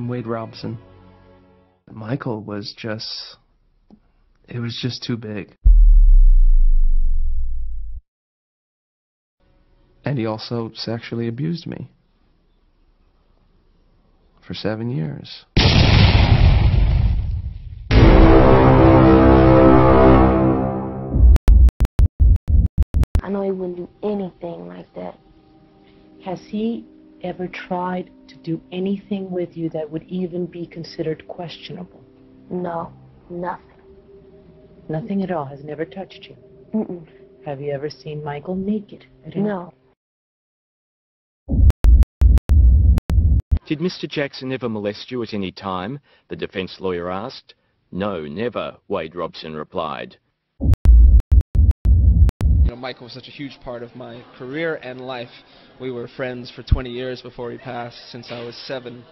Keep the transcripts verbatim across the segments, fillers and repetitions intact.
from Wade Robson. Michael was just, it was just too big. And he also sexually abused me for seven years. I know he wouldn't do anything like that. Has he ever tried to do anything with you that would even be considered questionable? No, nothing. Nothing at all? Has never touched you? Mm-mm. Have you ever seen Michael naked? No. Did Mister Jackson ever molest you at any time? The defense lawyer asked. No, never, Wade Robson replied. You know, Michael was such a huge part of my career and life. We were friends for twenty years before he passed, since I was seven.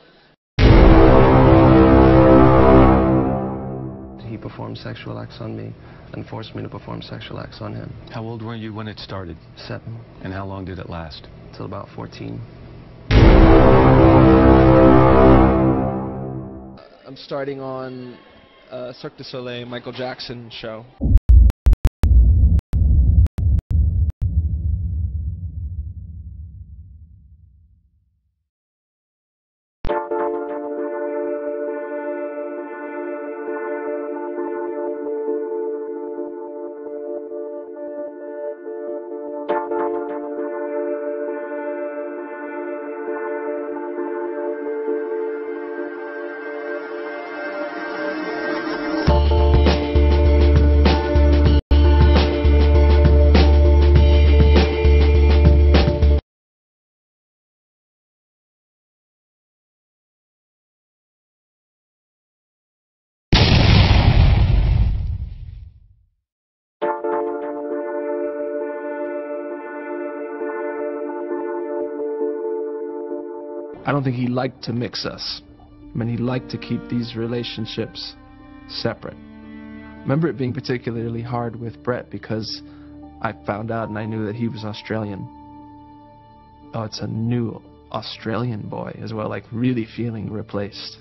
He performed sexual acts on me and forced me to perform sexual acts on him. How old were you when it started? Seven. And how long did it last? Till about fourteen. I'm starting on uh, Cirque du Soleil, Michael Jackson show. I don't think he liked to mix us. I mean, he liked to keep these relationships separate. I remember it being particularly hard with Brett because I found out and I knew that he was Australian. Oh, it's a new Australian boy as well, like really feeling replaced.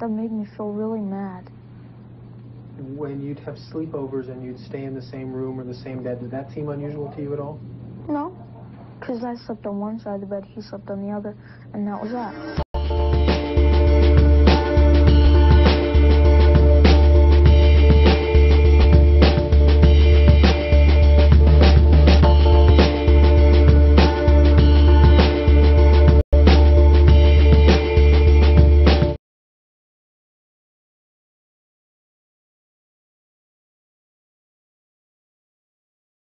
That made me feel really mad. When you'd have sleepovers and you'd stay in the same room or the same bed, did that seem unusual to you at all? No, because I slept on one side of the bed, he slept on the other, and that was that.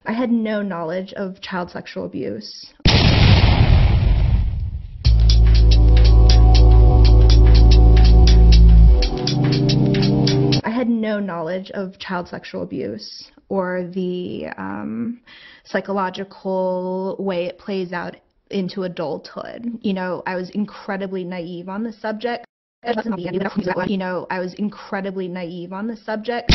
I had no knowledge of child sexual abuse. I had no knowledge of child sexual abuse or the um, psychological way it plays out into adulthood. You know, I was incredibly naive on the subject. You know, I was incredibly naive on the subject.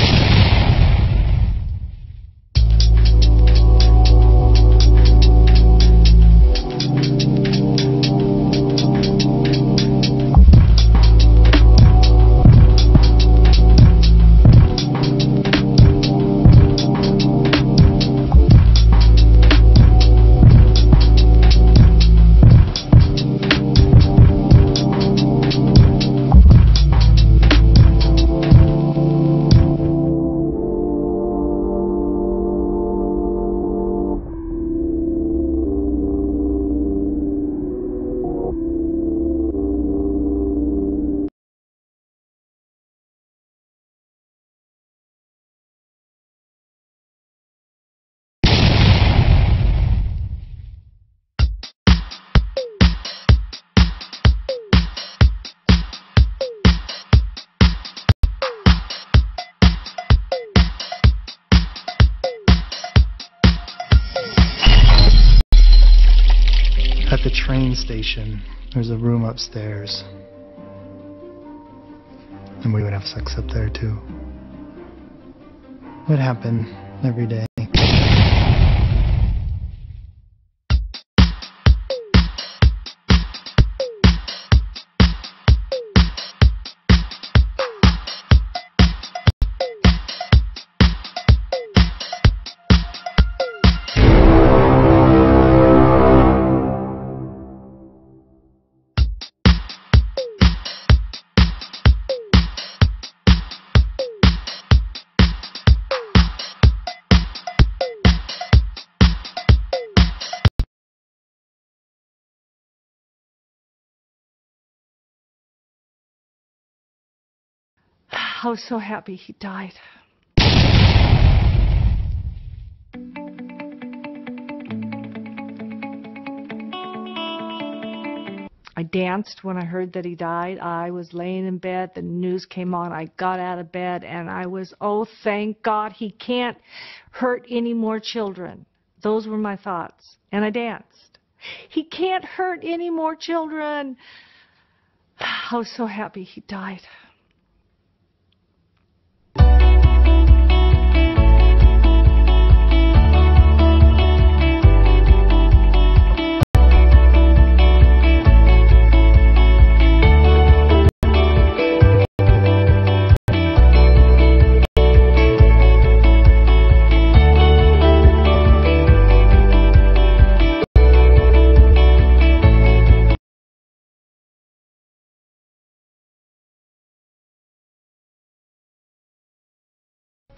at the train station. There's a room upstairs. And we would have sex up there too. It would happen every day. I was so happy he died. I danced when I heard that he died. I was laying in bed. The news came on. I got out of bed and I was, oh, thank God he can't hurt any more children. Those were my thoughts. And I danced. He can't hurt any more children. I was so happy he died.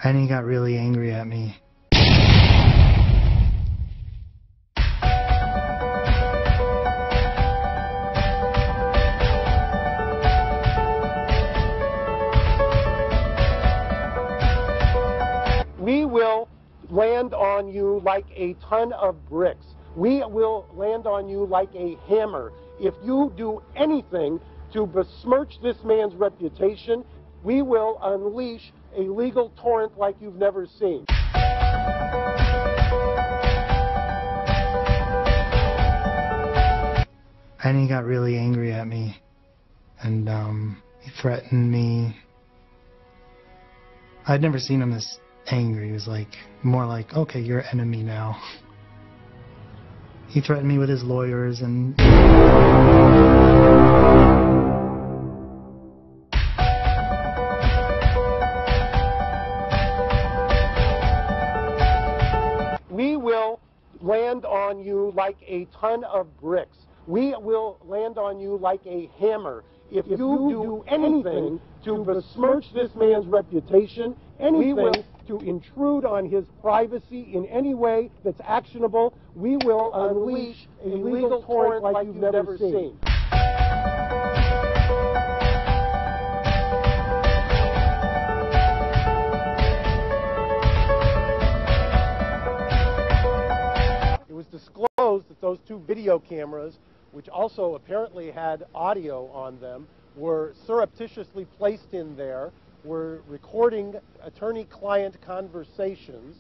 And he got really angry at me. We will land on you like a ton of bricks. We will land on you like a hammer. If you do anything to besmirch this man's reputation, we will unleash a legal torrent like you've never seen. And he got really angry at me, and um, he threatened me. I'd never seen him this angry. He was like, more like, okay, you're an enemy now. He threatened me with his lawyers and... land on you like a ton of bricks. We will land on you like a hammer. If, if you, you do anything to besmirch this man's reputation, anything we will, to intrude on his privacy in any way that's actionable, we will unleash a legal torrent like you've never seen. Disclosed that those two video cameras, which also apparently had audio on them, were surreptitiously placed in there, were recording attorney-client conversations.